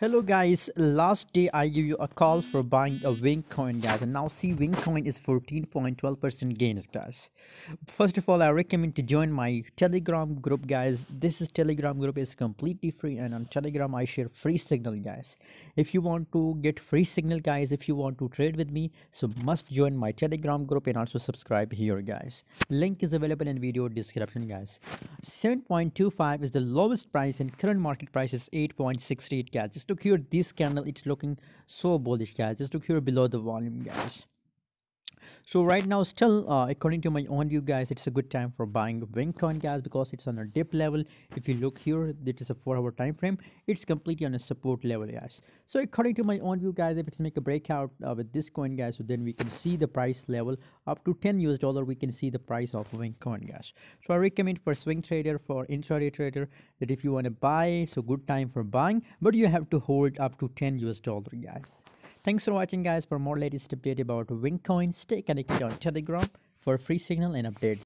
Hello guys, last day I give you a call for buying a Wing Coin, guys, and now see Wing Coin is 14.12% gains, guys. First of all, I recommend to join my Telegram group, guys. This is Telegram group is completely free, and on Telegram I share free signal, guys. If you want to get free signal, guys, if you want to trade with me, so must join my Telegram group and also subscribe here, guys. Link is available in video description, guys. 7.25 is the lowest price and current market price is 8.68, guys. Just look here, this candle, it's looking so bullish, guys. Just look here below the volume, guys. So right now, still according to my own view, guys, it's a good time for buying Wink Coin, guys, because it's on a dip level. If you look here, it is a 4-hour time frame. It's completely on a support level, guys. So according to my own view, guys, if it's make a breakout with this coin, guys, so then we can see the price level up to $10 US. We can see the price of Wink Coin, guys. So I recommend for swing trader, for intraday trader, that if you want to buy, so good time for buying, but you have to hold up to $10 US, guys. Thanks for watching, guys. For more latest update about Wing Coin, stay connected on Telegram for free signal and updates.